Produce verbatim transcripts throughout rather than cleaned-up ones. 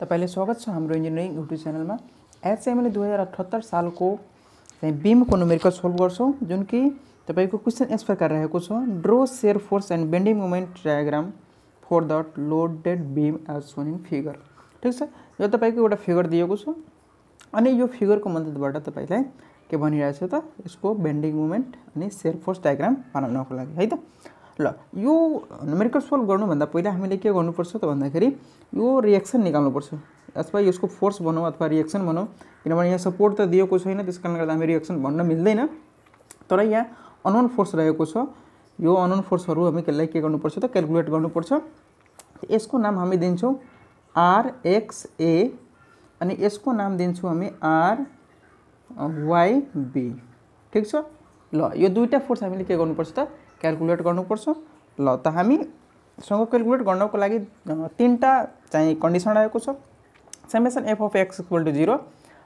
तपाईले स्वागत छ हाम्रो इन्जिनियरिङ युट्युब च्यानलमा। आज चाहिँ हामीले दुई हजार अठहत्तर सालको चाहिँ बीमको न्यूमेरिकल सोल्भ गर्छौं, जुन कि तपाईको क्वेशन यस प्रकार रहेको छ। Draw shear force and bending moment diagram for the loaded beam as shown in figure. ठीक छ, यो तपाईको एउटा फिगर दिएको छ अनि यो फिगरको मद्दतबाट तपाईलाई के भनिरहेछ त यसको बेन्डिङ मोमेन्ट अनि शियर फोर्स डायग्राम बनाउनको लागि, है त। ल, यो न्यूमेरिकल सोल्भ गर्नुभन्दा पहिला हामीले के गर्नुपर्छ त भन्दाखेरि यो रिएक्सन निकाल्नुपर्छ, अथवा यसको फोर्स भनौँ अथवा रिएक्सन भनौँ, किनभने यहाँ सपोर्ट त दिएको छैन, त्यस कारणले गर्दा हामी रिएक्सन भन्न मिल्दैन। तर यहाँ अननोन फोर्स रहेको छ, यो अननोन फोर्सहरू हामी कसलाई के गर्नुपर्छ त क्यालकुलेट गर्नुपर्छ। यसको नाम हामी दिन्छौँ आरएक्सए अनि यसको नाम दिन्छौँ हामी आरवाइबी। ठिक छ, ल यो दुईटा फोर्स हामीले के गर्नुपर्छ त क्यालकुलेट गर्नुपर्छ। ल त हामीसँग क्यालकुलेट गर्नको लागि तीनटा चाहिँ कन्डिसन रहेको छ। Summation F of X equal to zero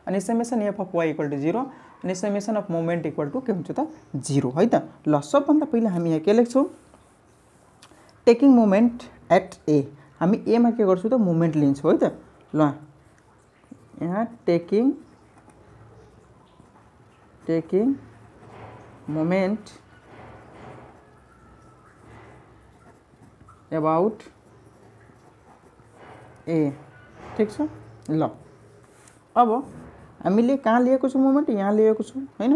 अनि summation F of Y equal to zero अनि summation of moment equal to के हुन्छ त जीरो, है त। ल, सबभन्दा पहिला हामी यहाँ के लेख्छौँ टेकिङ मोमेन्ट एट ए। हामी एमा के गर्छौँ त मोमेन्ट लिन्छौँ, है त। ल, यहाँ taking taking moment about A. ठीक छ, ल अब हामीले कहाँ लिएको छौँ मोमेन्ट, यहाँ लिएको छौँ, हैन।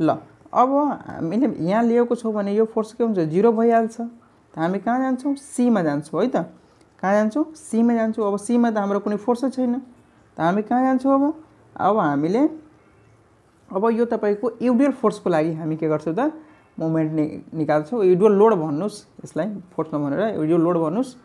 ल अब हामीले यहाँ लिएको छौँ भने यो फोर्स के हुन्छ जीरो भइहाल्छ। त हामी कहाँ जान्छौँ सीमा जान्छौँ, है त। कहाँ जान्छौँ सीमा जान्छौँ। अब सीमा त हाम्रो कुनै फोर्सै छैन, त हामी कहाँ जान्छौँ अब अब हामीले अब यो तपाईँको युडियल फोर्सको लागि हामी के गर्छौँ त मोमेन्ट नि निकाल्छौँ। युडियल लोड भन्नुस्, यसलाई फोर्स नभनेर युडियल लोड भन्नुस्।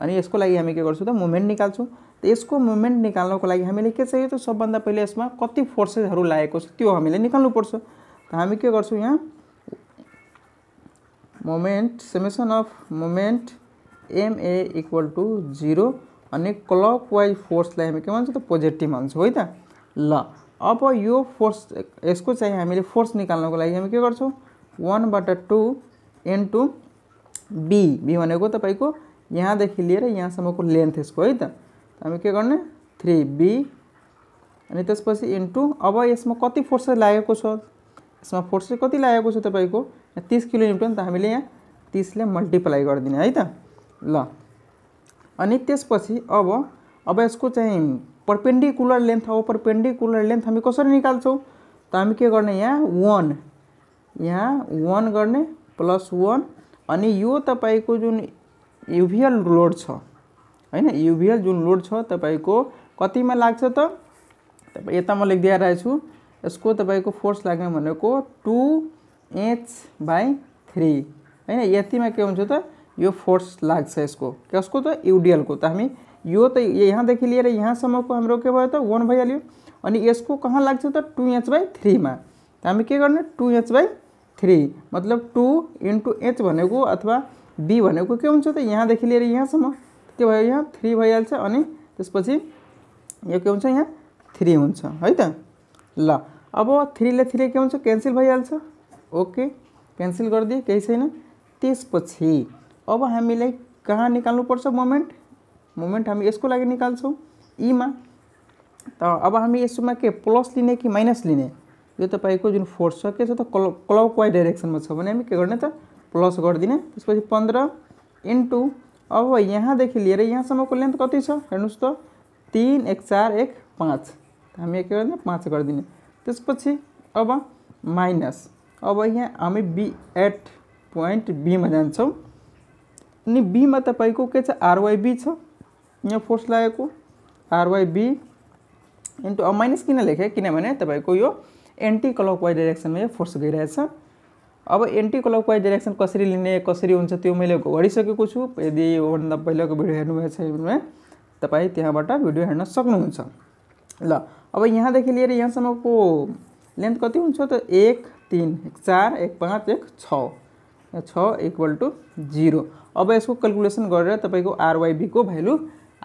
अनि यसको लागि हामी के गर्छौँ त मोमेन्ट निकाल्छौँ। त यसको मोमेन्ट निकाल्नको लागि हामीले के चाहियो त सबभन्दा पहिले यसमा कति फोर्सेसहरू लागेको छ त्यो हामीले निकाल्नुपर्छ। त हामी के गर्छौँ यहाँ moment summation of moment MA equal to zero अनि क्लक वाइज फोर्सलाई हामी के भन्छौँ त पोजिटिभ भन्छौँ, है त। ल अब यो फोर्स यसको चाहिँ हामीले फोर्स निकाल्नको लागि हामी के गर्छौँ वन बाट टू इन्टू बी। बी भनेको तपाईँको यहाँदेखि लिएर यहाँसम्मको लेन्थ यसको, है त। हामी के गर्ने थ्री बी अनि त्यसपछि इन्टु अब यसमा कति फोर्स लागेको छ, यसमा फोर्स कति लागेको छ तपाईँको तीस किलो न्युटन। त हामीले यहाँ तीसले मल्टिप्लाई गरिदिने, है त। ल अनि त्यसपछि अब अब यसको चाहिँ परपेन्डिकुलर लेन्थ, अब परपेन्डिकुलर लेन्थ हामी कसरी निकाल्छौँ त हामी के गर्ने यहाँ वन यहाँ वन गर्ने प्लस वन अनि यो तपाईँको जुन युभिएल लोड छ, हैन, युभिएल जुन लोड छ तपाईँको कतिमा लाग्छ त तपाईँ यता म लेखिदिएर रहेछु। यसको तपाईँको फोर्स लाग्ने भनेको टू एच बाई थ्री, हैन। यतिमा के हुन्छ त यो फोर्स लाग्छ यसको कसको त युडिएलको। त हामी यो त यहाँदेखि लिएर यहाँसम्मको हाम्रो के भयो त वन भइहाल्यो अनि यसको कहाँ लाग्छ त टू एच बाई थ्रीमा। त हामी के गर्ने टू एच बाई थ्री मतलब टू इन्टू एच भनेको अथवा बी भनेको के हुन्छ त यहाँदेखि लिएर यहाँसम्म के भयो यहाँ थ्री भइहाल्छ अनि त्यसपछि यो के हुन्छ यहाँ थ्री हुन्छ, है त। ल अब थ्रीले थ्री के हुन्छ क्यान्सल भइहाल्छ, ओके क्यान्सल गरिदिए केही छैन। त्यसपछि अब हामीलाई कहाँ निकाल्नुपर्छ मोमेन्ट मोमेन्ट हामी यसको लागि निकाल्छौँ ईमा। त अब हामी यसमा के प्लस लिने कि माइनस लिने, यो तपाईँको जुन फोर्स छ के छ त क्ल क्लकवाइज डाइरेक्सनमा छ भने हामी के गर्ने त प्लस गरिदिने। त्यसपछि पन्ध्र इन्टु अब यहाँदेखि लिएर यहाँसम्मको लेन्थ कति छ हेर्नुहोस् त तीन एक चार एक पाँच, हामी के गर्ने पाँच गरिदिने। त्यसपछि अब माइनस अब यहाँ हामी बी एट पोइन्ट बीमा जान्छौँ अनि बीमा तपाईँको के छ आरवाइबी छ, यहाँ फोर्स लागेको आरवाइबी इन्टु अब माइनस किन लेखेँ किनभने तपाईँको यो एन्टी क्लकवाइज डाइरेक्सनमा यो फोर्स गइरहेछ। अब एन्टी क्लकवाइज डाइरेक्सन कसरी लिने कसरी हुन्छ त्यो मैले गरिसकेको छु, यदि योभन्दा पहिलाको भिडियो हेर्नुभएको छ भने तपाईँ त्यहाँबाट भिडियो हेर्न सक्नुहुन्छ। ल अब यहाँदेखि लिएर यहाँसम्मको लेन्थ कति हुन्छ त एक तीन एक चार एक पाँच एक छ छ इक्वल टू जीरो। अब यसको क्यालकुलेसन गरेर तपाईँको आरवाइबीको भ्यालु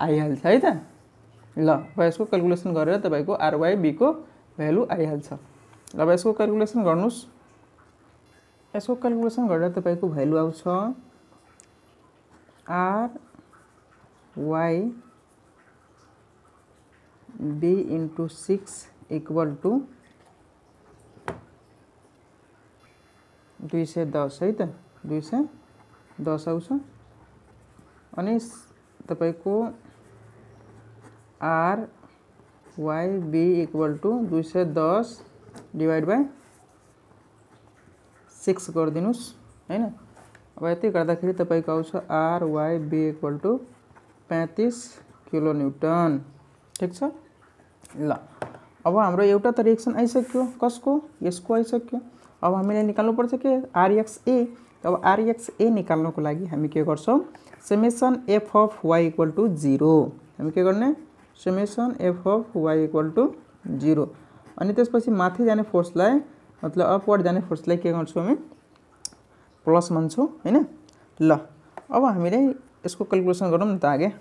आइहाल्छ, है त। ल अब यसको क्यालकुलेसन गरेर तपाईँको आरवाइबीको भ्यालु आइहाल्छ। अब यसको क्यालकुलेसन गर्नुस्, यसको क्यालकुलेसन गरेर तपाईँको भ्यालु आउँछ R Y b into six equal to दुई सौ दस हाई त दुई सौ दस आउँछ R Y B equal to दुई सौ दस डिवाइड बाय सिक्स कर दिनुस हैन। अब ये गर्दाखेरि तपाईको आउँछ R Y B equal to पैंतीस किलो न्यूटन। ठीक छ ल, अब हाम्रो एउटा त रिएक्सन आइसक्यो, कसको? यसको आइसक्यो। अब हामीले निकाल्नु पर्छ के आरएक्स ए। अब आरएक्स ए निकाल्नको लागि हामी के गर्छौं? Summation F of Y equal to zero, हामी के गर्ने? Summation F of Y equal to zero. अनि त्यसपछि माथि जाने फोर्सलाई मतलब अपवर्ड जाने फोर्सलाई के गर्छौं हामी? प्लस मान्छौं हैन। ल अब हामीले यसको क्याल्कुलेसन गरौँ न त आगे।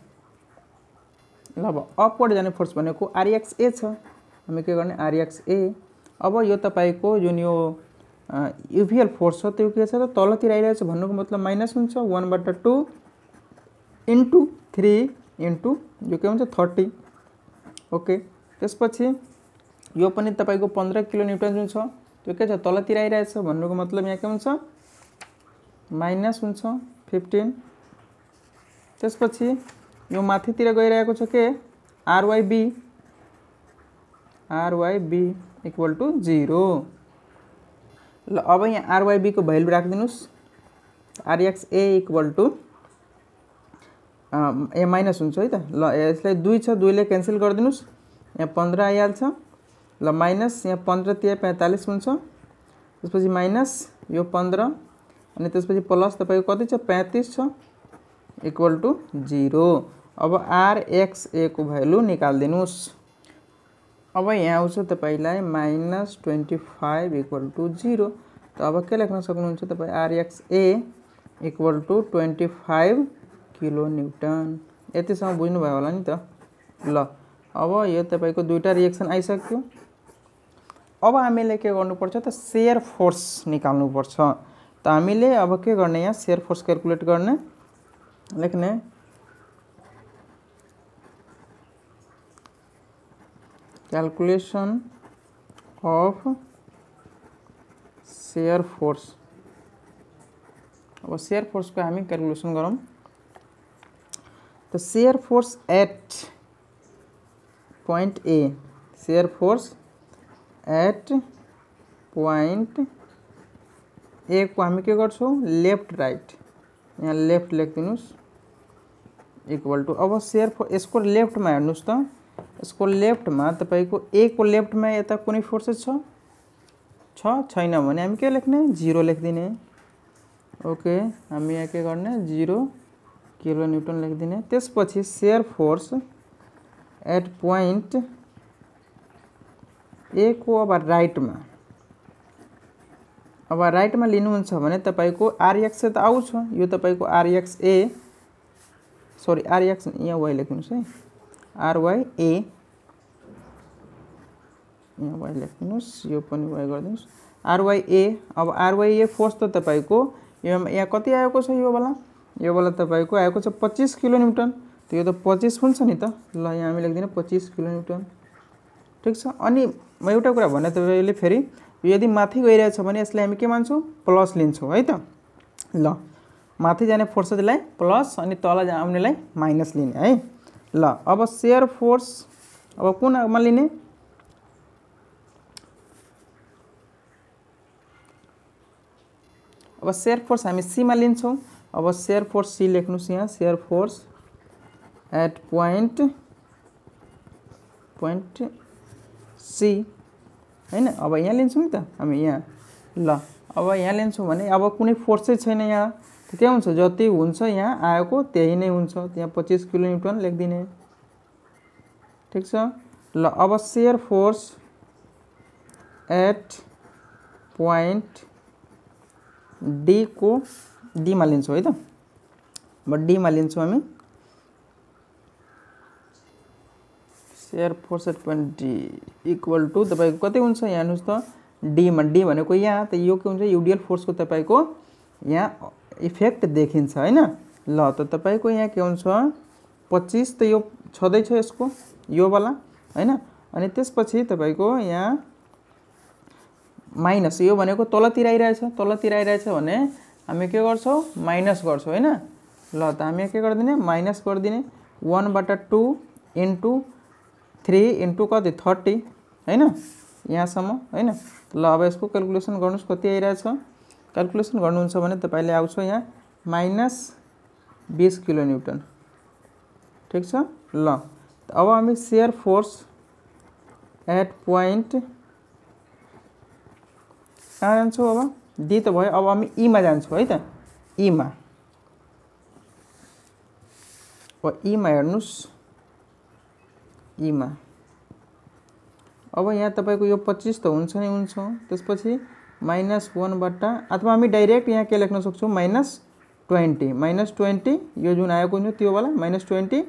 ल अब अपवर्ड जाने फोर्स भनेको आरएक्स ए छ, हामी के गर्ने? RX A. अब यो तपाईको जुन यो यूवीएल फोर्स हो त्यो के छ त तलतिर आइरहेछ भन्नुको मतलब माइनस हुन्छ वन बाट टू इन्टु थ्री इन्टु जो के हुन्छ थर्टी। ओके, त्यसपछि यो पनि तपाईको पंद्रह किलो न्यूटन जुन छ त्यो के छ तलतिर आइरहेछ भन्नुको मतलब यहाँ के हुन्छ? माइनस हुन्छ फिफ्टीन। त्यसपछि यो माथितिर गइरहेको छ के RY B, RY B equal to zero. ल अब यहाँ आरवाई बी को भ्यालु राखिदिनुस्, RX A equal to A minus हुन्छ है त। ल यसलाई दुई छ, दुईले क्यान्सल गरिदिनुस्, यहाँ पंद्रह आइहाल्छ। ल माइनस यहाँ पंद्रह तीन पैंतालीस हुन्छ, त्यसपछि माइनस यो पंद्रह अनि त्यसपछि प्लस तपाईको कति छ? पैंतीस छ इक्वल टू जीरो। अब आरएक्स ए को भ्यालु निकालिदिनुस्। अब यहाँ आउँछ तपाईलाई minus twenty five equal to zero. तो अब के लेख्न सक्नुहुन्छ तपाई? RX A equal to twenty five kilo newton. यतिसम्म बुझ्नुभयो होला नि त। ल अब यो तपाईको दुईटा रिएक्सन आइसक्यो। अब हामीले के गर्नुपर्छ त शेयर फोर्स निकाल्नुपर्छ। त हामीले अब के गर्ने? यहाँ शेयर फोर्स क्याल्कुलेट गर्ने, लेख्ने कैलकुलेशन ऑफ शेयर फोर्स। अब शेयर फोर्स को हम कैलकुलेशन करूँ तो shear force at point A, shear force at point A को हम के गर्छौं? लेफ्ट राइट, यहाँ लेफ्ट लेख दिनुस् इक्वल टू। अब शेयर फोर्स इसको लेफ्ट में हेर्नुस् त, इसको लेफ्ट में तपाईको ए को लेफ्ट में यता कुनै फोर्सेस छ छ छैन भने हामी के लेख्ने? जीरो लेखिदिने। ओके, हामी यहाँ के गर्ने? जीरो किलो न्यूटन लेखिदिने। त्यसपछि shear force at point A को अब राइट में, अब राइट में लिनुहुन्छ भने तपाईको आरएक्स त आउँछ, यो तपाईको आरएक्स ए सॉरी आरएक्स यहाँ वाई लेख्नुस् है, आर वाई ए यहाँ वाई लेख्दिनुस्, यो पनि वाई गर्दिनुस्, आर वाई ए। अब आर वाई ए फोर्स त तपाईको यहाँ कति आएको छ? यो वाला यो वाला तपाईको आएको छ पच्चीस किलो न्यूटन। तो यो त पच्चीस हुन्छ नि त। ल यहाँ हामी लेख्दिने पच्चीस किलो न्यूटन। ठीक छ। अनि म एउटा कुरा भने तपाईले फेरि यदि माथि गइरहेछ भने यसलाई हामी के मान्छौँ? प्लस लिन्छौँ है त। ल माथि जाने फोर्सलाई प्लस अनि तल आउनेलाई माइनस लिने है। ल अब शेयर फोर्स अब कुन मा लिने? अब शेयर फोर्स हामी सी मा लिन्छौँ। अब शेयर फोर्स सी लेख्नुस् यहाँ, shear force at point point C हैन। अब यहाँ लिन्छौँ नि त हामी यहाँ। ल अब यहाँ लिन्छौँ भने अब कुनै फोर्सै छैन यहाँ, तो क्या हुन्छ? जति हुन्छ यहाँ आएको त्यही नै हुन्छ। त्यहाँ पच्चीस किलो न्यूटन लेखिदिने। ठीक छ। ल अब shear force at point D को डी मा लिन्छौँ है त। अब डी मा लिन्छौँ हामी shear force at point D equal to तपाईको कति हुन्छ? यहाँ हेर्नुस् त डी मा, डी भनेको यहाँ, त यो के हुन्छ? यूडीएल फोर्स को तपाईको यहाँ इफेक्ट देखिन्छ हैन। ल त तपाईको यहाँ के हुन्छ? पच्चीस, तो यो छदै छ, यसको यो वाला हैन। अनि त्यसपछि तपाईको यहाँ माइनस यो भनेको तल तिर आइरहेछ, तल तिर आइरहेछ भने हामी के गर्छौ माइनस गर्छौ हैन। ल त हामी के गर्दिने माइनस गर्दिने वन बाट टू इन्टु थ्री इन्टु कति थर्टी हैन यहाँसम्म हैन। ल अब यसको क्याल्कुलेसन गर्नुस् कति आइरहेछ। क्याल्कुलेसन गर्नुहुन्छ भने तपाईले आउँछ यहाँ माइनस बीस किलो न्यूटन, ठीक छ। ल अब हामी शियर फोर्स एट पॉइंट कहाँ जान्छौ अब डी त भयो, अब हामी ई मा जान्छौ है त। ई मा अब ई मा हेर्नुस् ई मा अब यहाँ तपाईको यो पच्चीस त हुन्छ नि हुन्छ। त्यसपछि माइनस वन बाट अथवा हामी डाइरेक्ट यहाँ के लेख्न सक्छौ माइनस ट्वेंटी, माइनस ट्वेंटी यो जुन आएको थियो त्यो वाला माइनस ट्वेंटी।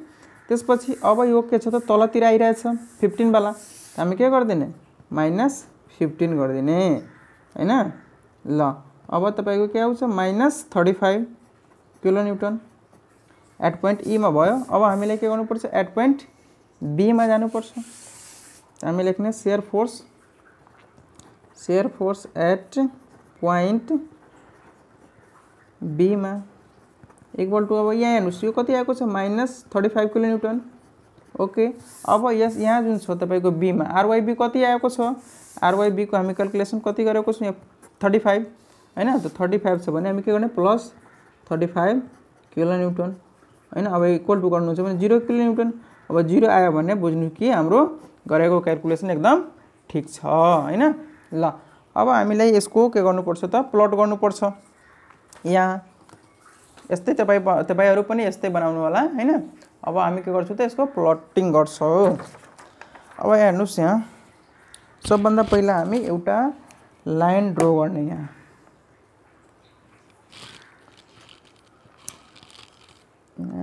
त्यसपछि अब यो के छ त तलतिर आइरहेछ फिफ्टीन वाला, हामी के गर्दिने माइनस फिफ्टीन गर्दिने हैन। ल अब तपाईको के आउँछ minus thirty five kilo newton at point E मा भयो। अब हामीले के गर्नुपर्छ एट पॉइंट बी मा जानुपर्छ। हामी लेख्ने shear force shear force at point B मा इक्वल टू अब यहाँ हेर्नुस् यो कति आएको छ minus thirty five kilo newton. Okay अब यस यहाँ जुन छ तपाईको बी मा आरवाईबी कति आएको छ, आरवाईबी को हामी क्याल्कुलेसन कति गरेको छौं थर्टी फाइव हैन। त थर्टी फाइव छ भने हामी के गर्ने plus thirty five kilo newton हैन। अब इक्वल टू गर्नुहुन्छ भने जीरो किलो न्यूटन। अब जीरो आयो भने बुझ्नु कि हाम्रो गरेको क्याल्कुलेसन एकदम ठीक छ हैन। ल अब हामीलाई यसको के गर्नुपर्छ त प्लट गर्नुपर्छ। यहाँ यस्तै तपाई तपाईहरु पनि यस्तै बनाउनु होला हैन। अब हामी के गर्छौ त यसको प्लटिङ गर्छौ। अब हेर्नुस् यहाँ सबभन्दा पहिला हामी एउटा लाइन ड्रा गर्ने। यहाँ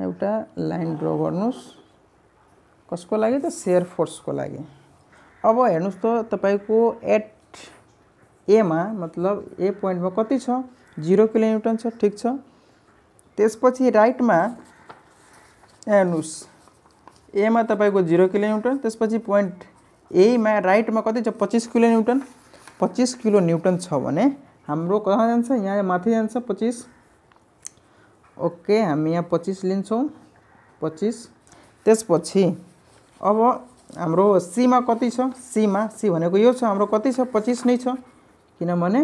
एउटा लाइन ड्रा गर्नुस् कसको लागि त शियर फोर्स को लागि। अब हेर्नुस् त तपाईको एट ए मा मतलब ए पॉइंट मा कति छ जीरो किलो न्यूटन छ, ठीक छ। त्यसपछि राइट मा हेर्नुस् ए मा तपाईको जीरो किलो न्यूटन, त्यसपछि पॉइंट ए मा राइट मा कति छ पच्चीस किलो न्यूटन। पच्चीस किलो न्यूटन छ भने हाम्रो कहाँ जान्छ यहाँ माथि जान्छ पच्चीस। ओके हामी यहाँ पच्चीस लिन्छौं पच्चीस। त्यसपछि अब हाम्रो सी मा कति छ, सी मा सी भनेको यो छ हाम्रो कति छ पच्चीस नै छ किनभने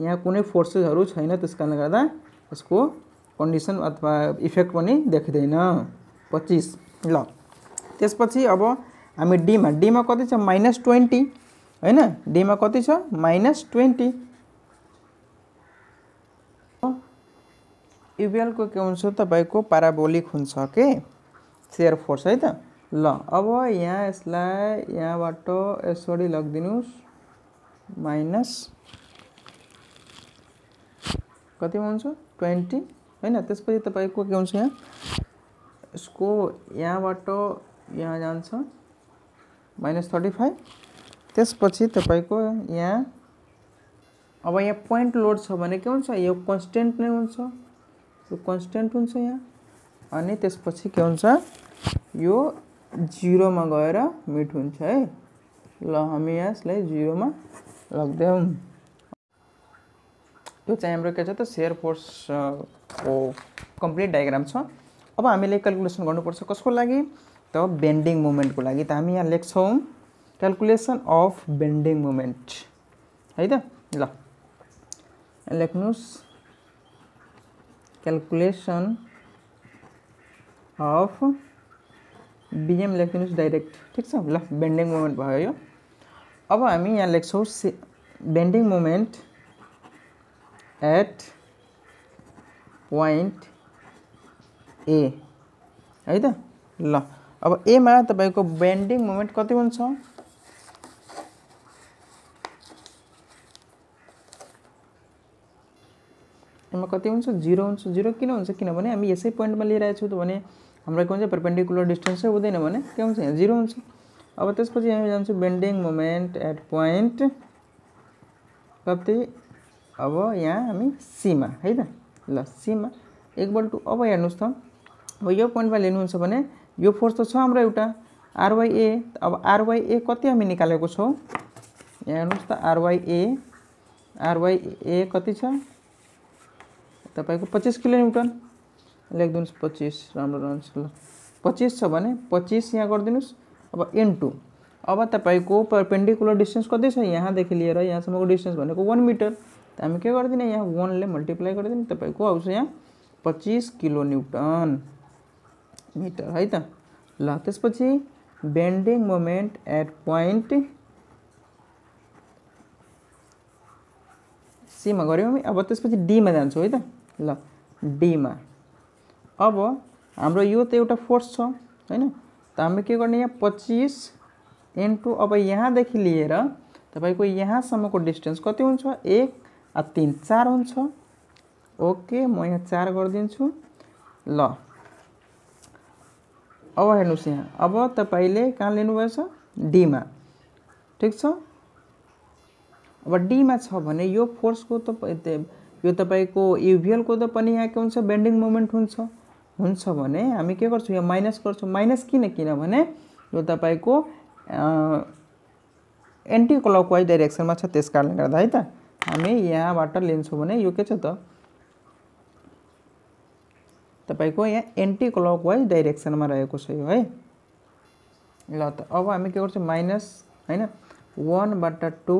यहाँ कुनै फोर्सेसहरु छैन त्यसकारणले गर्दा यसको कन्डिसन अथवा इफेक्ट पनि देखिदैन पच्चीस। ल त्यसपछि अब हामी डी मा डी मा कति छ माइनस ट्वेंटी हैन। डी मा कति छ माइनस ट्वेंटी। युएल को के हुन्छ तपाईको प्याराबोलिक हुन्छ के शियर फोर्स है त। ल अब यहाँ यसलाई यहाँबाट यसरी लगिदिनुस् माइनस कति हुन्छ ट्वेंटी हैन। त्यसपछि तपाईको के हुन्छ यहाँ यसको यहाँबाट यहाँ जान्छ माइनस थर्टी फाइव। त्यसपछि तपाईको यहाँ अब यहाँ पॉइंट लोड छ भने के हुन्छ यो कन्स्टेन्ट नै हुन्छ, यो कन्स्टेन्ट हुन्छ यहाँ। अनि त्यसपछि के हुन्छ यो जीरो मा गएर मिट हुन्छ है। ल हामी यसलाई जीरो मा लग्दैम। यो चाहिँ हाम्रो के छ त शियर फोर्स को कम्प्लिट डायग्राम छ। अब हामीले क्याल्कुलेसन गर्नुपर्छ कसको लागि त बेन्डिङ मोमेन्ट को लागि। त हामी यहाँ लेख्छौं क्याल्कुलेसन अफ बेन्डिङ मोमेन्ट है त। ल लेख्नुस् क्याल्कुलेसन अफ बीएम लेख्नुस् डाइरेक्ट, ठीक छ। ल बेन्डिङ मोमेन्ट भयो यो। अब हामी यहाँ लेख्छौं bending moment at point A है त। ल अब ए मा तपाईको बेन्डिङ मोमेन्ट कति हुन्छ एमा कति हुन्छ जीरो हुन्छ। जीरो किन हुन्छ किनभने हामी यसै पॉइन्टमा लिइरहेछौ त भने हाम्रो के हुन्छ परपेंडिकुलर डिस्टेन्स हुँदैन भने के हुन्छ यहाँ जीरो हुन्छ। अब त्यसपछि हामी जान्छौ बेन्डिङ मोमेन्ट एट पॉइंट कति अब यहाँ हामी सी मा है त। ल सी मा इक्वल टू अब हेर्नुस् त अब यो पॉइन्टमा लिनुहुन्छ भने यो फोर्स त छ हाम्रो एउटा आरवाई ए। अब आरवाई ए कति हामी निकालेको छौं, यहाँ हेर्नुस् त आरवाई ए आरवाई ए कति छ तपाईको पच्चीस किलोन्यूटन लेख्दिनुस् पच्चीस राम्रो रहन्छ ल। पच्चीस छ भने पच्चीस यहाँ गर्दिनुस्। अब इन्टु अब तपाईको परपेंडिकुलर डिस्टेंस कति छ यहाँ देखि लिएर यहाँ सम्मको डिस्टेंस भनेको एक मिटर, त हामी के गर्दिने यहाँ एक ले मल्टिप्लाई गर्दिने तपाईको आउँछ यहाँ पच्चीस किलोन्यूटन मीटर है त ल। त्यसपछि bending moment at point C मा गर्यौं हामी। अब त्यसपछि डी मा जान्छौं है त ल डी मा। अब हाम्रो यो त एउटा फोर्स छ हैन, त हामी के गर्ने यहाँ पच्चीस इन्टु अब यहाँ देखि लिएर तपाईको यहाँ सम्मको डिस्टेंस कति हुन्छ एक आ तीन चार हुन्छ। ओके म यहाँ चार गर्दिन्छु ल। अब हेर्नुस् यहाँ अब तपाईले कहाँ लिनुभएछ डी मा, ठीक छ। अब डी मा छ भने यो फोर्स को त यो तपाईको युभिएल को त पनि यहाँ के हुन्छ बेन्डिङ मोमेन्ट हुन्छ हुन्छ भने हामी के गर्छौं यहाँ माइनस गर्छौं। माइनस किन किनभने यो तपाईको एन्टी क्लकवाइज डाइरेक्सनमा छ, त्यसकारणले गर्दा है त हामी यहाँबाट लिन्छौं भने यो के छ त तपाईको यहाँ एन्टी क्लकवाइज डाइरेक्सनमा रहेको छ यो है ल। त अब हामी के गर्छौं माइनस हैन एक बाट टू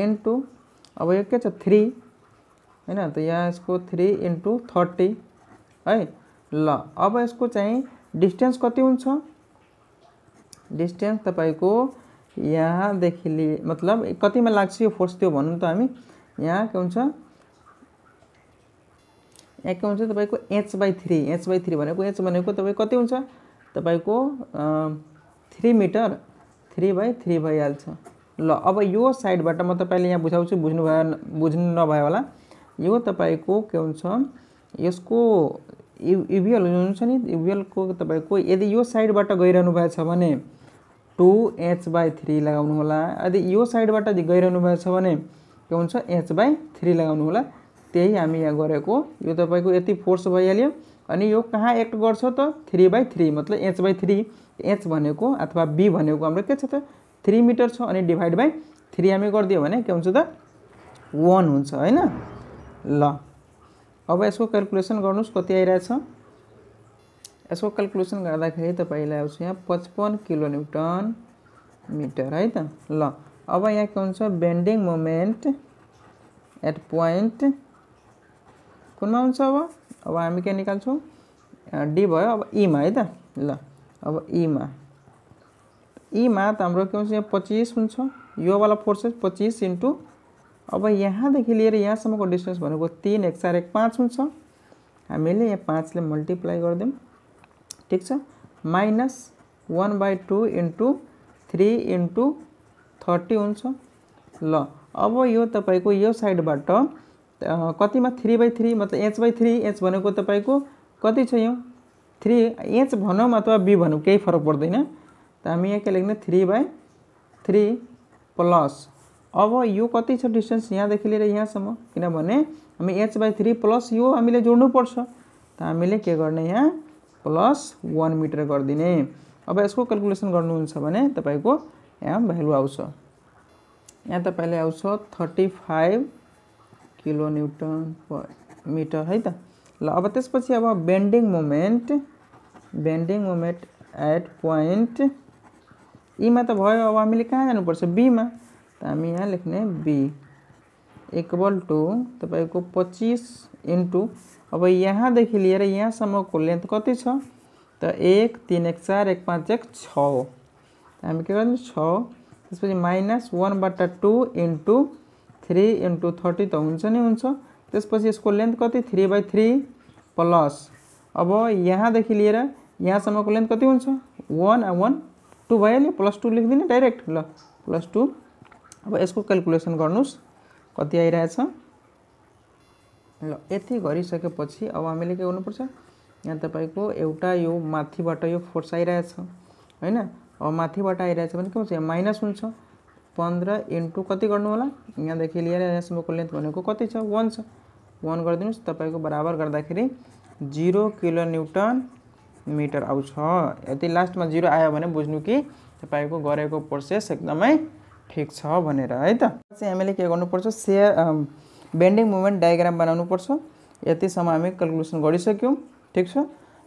इन्टु अब यो के छ थ्री हैन, त यहाँ यसको थ्री इन्टु थर्टी है ल। अब यसको चाहिँ डिस्टेंस कति हुन्छ डिस्टेंस तपाईको यहाँ देखि लिए मतलब कतिमा लाग्छ यो फोर्स त्यो भन्नु त हामी यहाँ के हुन्छ यहाँ के हुन्छ तपाईको H by three. H by three भनेको एच भनेको तपाईको कति हुन्छ तपाईको three metre three by three भइहाल्छ ल। अब यो साइडबाट म तपाईलाई यहाँ बुझाउँछु, बुझ्नु भयो बुझ्नु नभयो होला। यो तपाईको के हुन्छ यसको युभिएल हुन्छ नि, युभिएलको तपाईको यदि यो साइडबाट गइरहनु भएछ भने टू एच बाई थ्री लगाउनु होला, यदि यो साइडबाट गइरहनु भएछ भने के हुन्छ एच बाई थ्री लगाउनु होला। त्यही हामी यहाँ गरेको यो तपाईको यति फोर्स भइहाल्यो। अनि यो कहाँ एक्ट गर्छ त थ्री बाई थ्री मतलब एच बाई थ्री। एच भनेको अथवा बी भनेको हाम्रो के छ त थ्री मिटर छ, अनि डिभाइड बाई थ्री हामी गरिदियो भने के हुन्छ त वन हुन्छ हैन ल। अब यसको क्याल्कुलेसन गर्नुस् कति आइरहेछ। यसको क्याल्कुलेसन गर्दाखेरि तपाईलाई आउँछ यहाँ पचपन्न किलो न्यूटन मिटर है त ल। अब यहाँ के हुन्छ बेन्डिङ मोमेन्ट एट पॉइंट कुनमा हुन्छ अब अब हामी के निकाल्छौँ डी भयो। अब ई मा है त ल। अब ई मा ई मा त हाम्रो के हुन्छ यहाँ पच्चीस हुन्छ, यो वाला फोर्सेस पच्चीस इन्टु अब यहाँदेखि लिएर यहाँसम्मको डिस्टेंस भनेको तीन एक चार एक पाँच हुन्छ, हामीले यहाँ पाँचले मल्टिप्लाई गर्दैम, ठीक छ। Minus one by two into three into thirty हुन्छ ल। अब यो तपाईको यो साइडबाट कतिमा थ्री बाई थ्री मतलब एच बाई थ्री। एच भनेको तपाईको कति छ यो थ्री, एच भनौँ अथवा बी भनौँ केही फरक पर्दैन, त हामी यहाँ के लेख्ने थ्री बाई थ्री प्लस। अब यो कति छ डिस्टेंस यहाँदेखि लिएर यहाँसम्म, किनभने हामी एच बाई थ्री प्लस यो हामीले जोड्नुपर्छ, त हामीले के गर्ने यहाँ प्लस वन मिटर गरिदिने। अब यसको क्याल्कुलेसन गर्नुहुन्छ भने तपाईको यहाँ भ्यालु आउँछ यहाँ तपाईले आउँछ thirty five kilo newton per metre है त ल। अब त्यसपछि अब bending moment bending moment at point ईमा त भयो। अब हामीले कहाँ जानुपर्छ बीमा, त हामी यहाँ लेख्ने बी इक्वल टू तपाईको पच्चीस इन्टु अब यहाँदेखि लिएर यहाँसम्मको लेन्थ कति छ त एक तीन एक चार एक पाँच एक छ, हामी के गर्छौँ छ। त्यसपछि माइनस वन बाट two into three into thirty त हुन्छ नि हुन्छ, त्यसपछि यसको लेन्थ कति थ्री बाई थ्री प्लस। अब यहाँदेखि लिएर यहाँसम्मको लेन्थ कति हुन्छ वन आ वन टू भइहाल्यो प्लस टू लेखिदिने डाइरेक्ट ल प्लस टू। अब यसको क्याल्कुलेसन गर्नुस् कति आइरहेछ ल। यति गरिसकेपछि अब हामीले के गर्नुपर्छ यहाँ तपाईको एउटा यो माथिबाट यो फोर्स आइरहेछ हैन, अब माथिबाट आइरहेछ भने के हुन्छ यहाँ माइनस हुन्छ पन्ध्र इन्टु कति गर्नु होला यहाँदेखि लिएर यहाँसम्मको लेन्थ भनेको कति छ वन छ, वन गरिदिनुहोस्। तपाईँको बराबर गर्दाखेरि जिरो किलो न्यूटन मिटर आउँछ। यदि लास्टमा जीरो आयो भने बुझ्नु कि तपाईको गरेको प्रोसेस एकदमै ठीक छ भनेर है त। हामीले के गर्नुपर्छ शेयर बेन्डिङ मोमेन्ट डायग्राम बनाउनुपर्छ। यतिसम्म हामी क्याल्कुलेसन गरिसक्यौं, ठीक छ।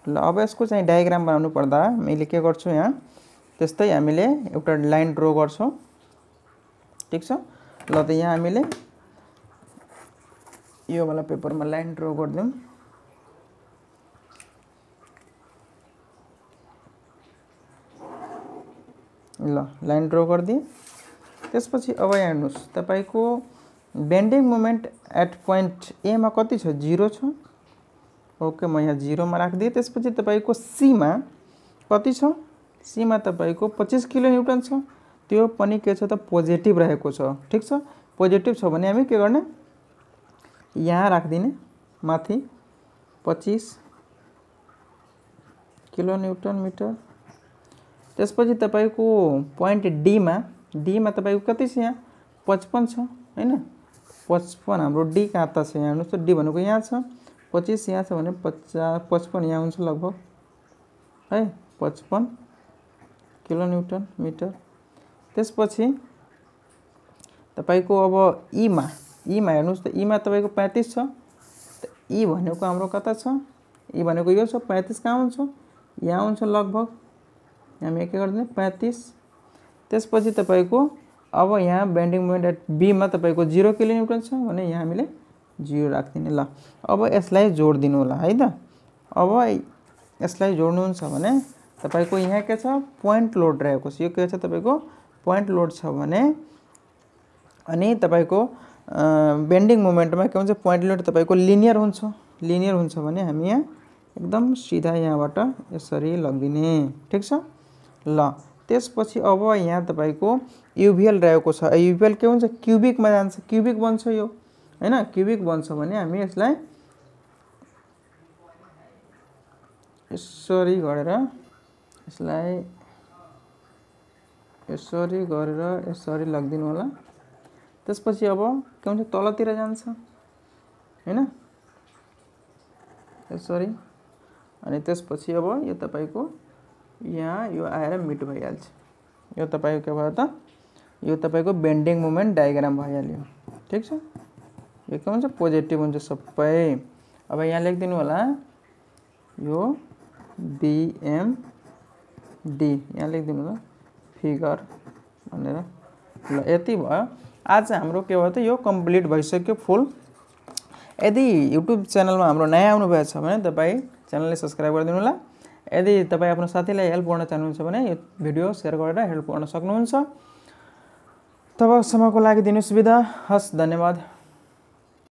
ल अब यसको चाहिँ डायग्राम बनाउनु पर्दा मैले के गर्छु यहाँ त्यस्तै हामीले एउटा लाइन ड्रा गर्छौं, ठीक छ। ल त यहाँ हामीले यो वाला पेपरमा लाइन ड्रा गर्दियौं। ल लाइन ड्रा गरिदिए। त्यसपछि अब हेर्नुस् तपाईको bending moment at point A मा कति छ, जीरो छ। ओके म यहाँ जीरो मा राख्दिए। त्यसपछि तपाईको सी मा कति छ, सी मा तपाईको पच्चीस किलो न्यूटन छ। त्यो पनि के छ त पोजिटिभ रहेको छ, ठीक छ। पोजिटिभ छ भने हामी के गर्ने यहाँ राख्दिने माथि पच्चीस किलो न्यूटन मिटर। त्यसपछि तपाईको पॉइंट डी मा डी मा तपाईको कति छ, यहाँ पचपन छ हैन। पचपन हाम्रो डी कहाँ त छ यहाँ हेर्नुस् त, डी भनेको यहाँ छ, पच्चीस यहाँ छ भने पचास पचपन यहाँ हुन्छ लगभग है, पचपन किलो न्यूटन मिटर। त्यसपछि तपाईको अब ई मा ई मा हेर्नुस् त, ई मा तपाईको पैंतीस छ। ई भनेको हाम्रो कता छ, ई भनेको यो छ, पैंतीस कहाँ हुन्छ यहाँ हुन्छ लगभग, यहाँ के गर्दिने पैंतीस। त्यसपछि तपाईको अब यहाँ बेन्डिङ मोमेन्ट एट बी मा तपाईको जीरो किलो न्यूटन छ भने यहाँ हामीले जीरो राख्दिने। ल अब यसलाई जोड दिनु होला है त। अब यसलाई जोड्नुहुन्छ भने तपाईको यहाँ के छ पोइन्ट लोड रहेको छ, यो के छ तपाईको पोइन्ट लोड छ भने अनि तपाईको बेन्डिङ मोमेन्टमा के हुन्छ पोइन्ट लोड तपाईको लिनियर हुन्छ। लिनियर हुन्छ भने हामी यहाँ एकदम सिधा यहाँबाट यसरी लगिदिने, ठीक छ। ल त्यसपछि अब यहाँ तपाईको युभिएल रहेको छ। युभिएल के हुन्छ क्यूबिक मा जान्छ, क्यूबिक बन्छ यो हैन। क्यूबिक बन्छ भने हामी यसलाई यसरी गरेर यसलाई यसरी गरेर यसरी लगिदिनु होला। त्यसपछि अब के हुन्छ तलतिर जान्छ हैन यसरी। अनि त्यसपछि अब यो तपाईको यहाँ यो आएर मिट भइहाल्छ। यो तपाईको के भयो त, यो तपाईको बेन्डिङ मोमेन्ट डायग्राम भइहाल्यो, ठीक छ। यो के हुन्छ पोजिटिभ हुन्छ सबै। अब यहाँ लेखिदिनु होला यो बी एम डी यहाँ लेखिदिनु होला फिगर भनेर। ल यति भयो, आज हाम्रो के भयो त यो कम्प्लिट भइसक्यो फुल। यदि यूट्यूब च्यानलमा हाम्रो नयाँ आउनु भएको छ भने तपाईं च्यानलले सब्स्क्राइब गरिदिनु होला। यदि तपाईँ आफ्नो साथीलाई हेल्प गर्न चाहनुहुन्छ भने यो भिडियो सेयर गरेर हेल्प गर्न सक्नुहुन्छ। तबसम्मको लागि दिनुस् बिदा, हस्, धन्यवाद।